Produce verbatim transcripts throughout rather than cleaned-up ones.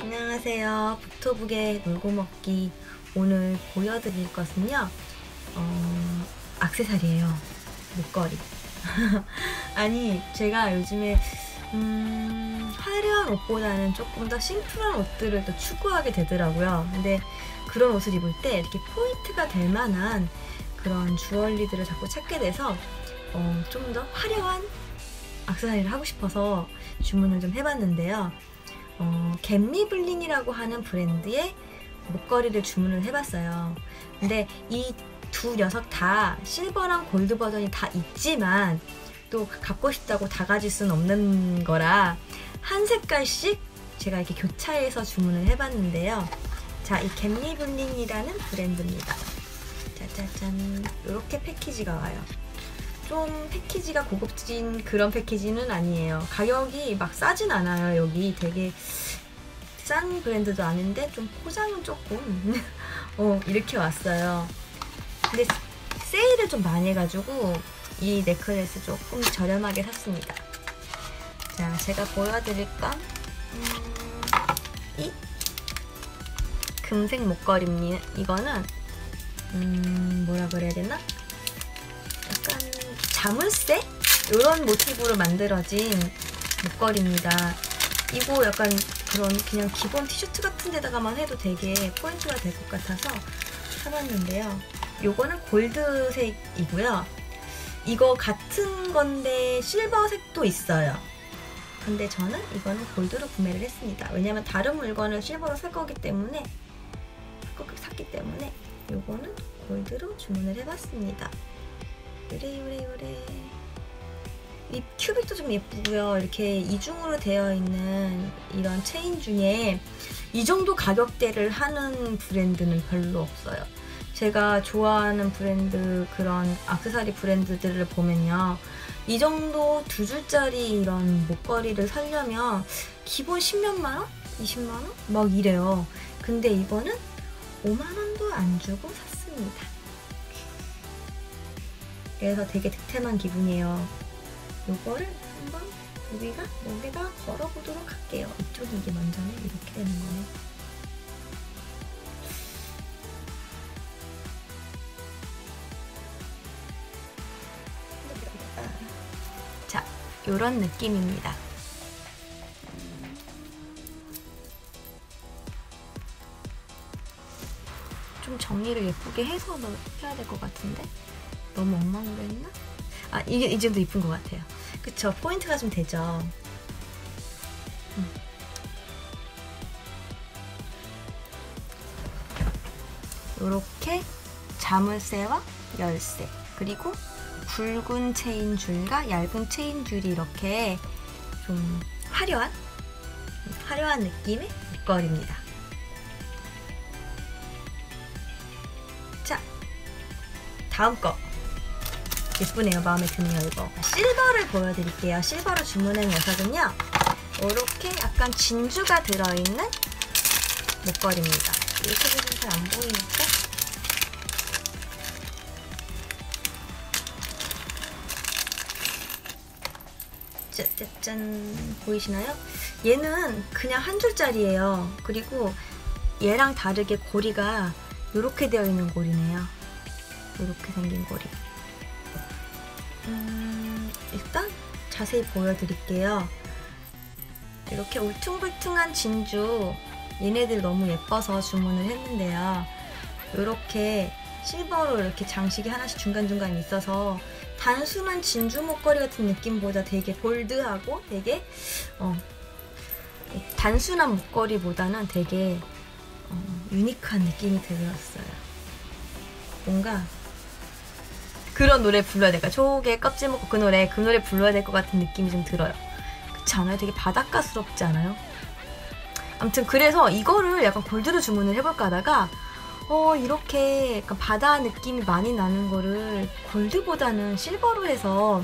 안녕하세요. 북토북의 놀고 먹기. 오늘 보여드릴 것은요, 어, 액세서리예요. 목걸이. 아니, 제가 요즘에 음, 화려한 옷보다는 조금 더 심플한 옷들을 또 추구하게 되더라고요. 근데 그런 옷을 입을 때 이렇게 포인트가 될 만한 그런 주얼리들을 자꾸 찾게 돼서 어, 좀 더 화려한 액세서리를 하고 싶어서 주문을 좀 해봤는데요. 어, Get Me Bling 이라고 하는 브랜드의 목걸이를 주문을 해봤어요. 근데 이 두 녀석 다 실버랑 골드 버전이 다 있지만 또 갖고 싶다고 다 가질 수는 없는 거라 한 색깔씩 제가 이렇게 교차해서 주문을 해봤는데요. 자, 이 Get Me Bling 이라는 브랜드입니다. 짜자잔, 이렇게 패키지가 와요. 좀 패키지가 고급진 그런 패키지는 아니에요. 가격이 막 싸진 않아요. 여기 되게 싼 브랜드도 아닌데 좀 포장은 조금 어, 이렇게 왔어요. 근데 세일을 좀 많이 해가지고 이 넥클레스 조금 저렴하게 샀습니다. 자, 제가 보여드릴 건 음, 이 금색 목걸이입니다. 이거는 음, 뭐라 그래야 되나? 약간 자물쇠? 이런 모티브로 만들어진 목걸이입니다. 이거 약간 그런 그냥 기본 티셔츠 같은 데다가만 해도 되게 포인트가 될 것 같아서 사봤는데요. 요거는 골드색이고요. 이거 같은 건데 실버색도 있어요. 근데 저는 이거는 골드로 구매를 했습니다. 왜냐면 다른 물건을 실버로 살 거기 때문에 샀기 때문에 요거는 골드로 주문을 해봤습니다. 요래 요래 요래 이 큐빅도 좀 예쁘고요. 이렇게 이중으로 되어 있는 이런 체인 중에 이 정도 가격대를 하는 브랜드는 별로 없어요. 제가 좋아하는 브랜드, 그런 액세서리 브랜드들을 보면요, 이 정도 두 줄짜리 이런 목걸이를 사려면 기본 십몇만 원? 이십만 원? 막 이래요. 근데 이거는 오만 원도 안 주고 샀습니다. 그래서 되게 득템한 기분이에요. 요거를 한번 여기가 여기다 걸어보도록 할게요. 이쪽이 이게 먼저는 이렇게 되는 거예요. 자, 요런 느낌입니다. 좀 정리를 예쁘게 해서 넣어야 될 것 같은데? 너무 엉망으로 했나? 아, 이게 이 정도 이쁜 것 같아요. 그쵸? 포인트가 좀 되죠. 음. 요렇게 자물쇠와 열쇠, 그리고 굵은 체인 줄과 얇은 체인 줄이 이렇게 좀 화려한 화려한 느낌의 목걸이입니다. 자, 다음 거. 예쁘네요. 마음에 드네요. 이거 실버를 보여드릴게요. 실버로 주문한 녀석은요, 이렇게 약간 진주가 들어있는 목걸이입니다. 이렇게 보면 잘 안 보이니까 짜짜짠, 보이시나요? 얘는 그냥 한 줄짜리예요. 그리고 얘랑 다르게 고리가 이렇게 되어 있는 고리네요. 이렇게 생긴 고리. 음, 일단 자세히 보여드릴게요. 이렇게 울퉁불퉁한 진주, 얘네들 너무 예뻐서 주문을 했는데요. 이렇게 실버로 이렇게 장식이 하나씩 중간중간 있어서 단순한 진주 목걸이 같은 느낌보다 되게 볼드하고 되게 어, 단순한 목걸이보다는 되게 어, 유니크한 느낌이 들었어요. 뭔가 그런 노래 불러야 될까? 조개 껍질 먹고 그 노래, 그 노래 불러야 될 것 같은 느낌이 좀 들어요. 그렇지 않아요? 되게 바닷가스럽지 않아요? 아무튼 그래서 이거를 약간 골드로 주문을 해볼까 하다가 어 이렇게 약간 바다 느낌이 많이 나는 거를 골드보다는 실버로 해서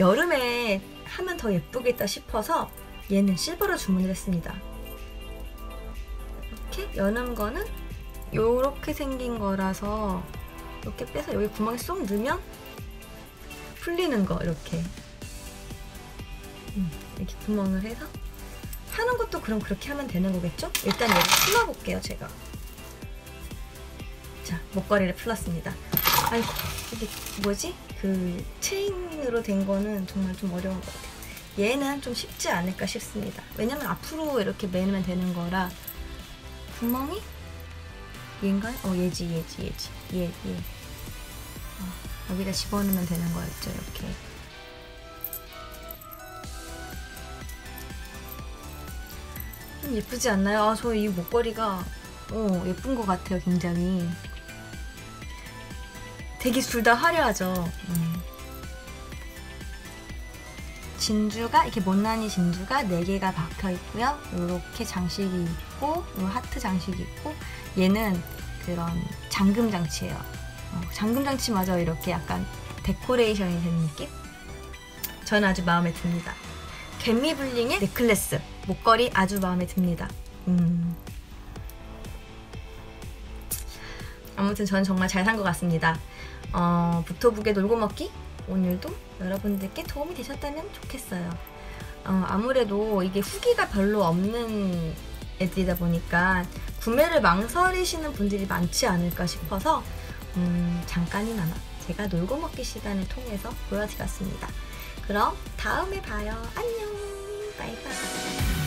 여름에 하면 더 예쁘겠다 싶어서 얘는 실버로 주문을 했습니다. 이렇게 여는 거는 요렇게 생긴 거라서 이렇게 빼서 여기 구멍에 쏙 넣으면 풀리는 거, 이렇게 음, 이렇게 구멍을 해서 파는 것도 그럼 그렇게 하면 되는 거겠죠? 일단 얘를 풀어볼게요, 제가. 자, 목걸이를 풀었습니다. 아이고, 이게 뭐지? 그 체인으로 된 거는 정말 좀 어려운 것 같아요. 얘는 좀 쉽지 않을까 싶습니다. 왜냐면 앞으로 이렇게 매면 되는 거라. 구멍이? 얘인가요? 어, 얘지, 얘지, 얘지. 얘, 얘. 어, 여기다 집어넣으면 되는 거였죠, 이렇게. 좀 예쁘지 않나요? 아, 저 이 목걸이가 어, 예쁜 것 같아요, 굉장히. 되게 둘 다 화려하죠. 음. 진주가, 이렇게 못난이 진주가 네 개가 박혀있고요. 이렇게 장식이 있고, 하트 장식이 있고, 얘는 그런 잠금 장치예요. 어, 잠금 장치마저 이렇게 약간 데코레이션이 된 느낌? 저는 아주 마음에 듭니다. 겟미블링의 넥클래스, 목걸이 아주 마음에 듭니다. 음. 아무튼 저는 정말 잘 산 것 같습니다. 어, 북토북의 놀고 먹기? 오늘도 여러분들께 도움이 되셨다면 좋겠어요. 어, 아무래도 이게 후기가 별로 없는 애들이다 보니까 구매를 망설이시는 분들이 많지 않을까 싶어서 음, 잠깐이나마 제가 놀고 먹기 시간을 통해서 보여드렸습니다. 그럼 다음에 봐요. 안녕. 바이바이.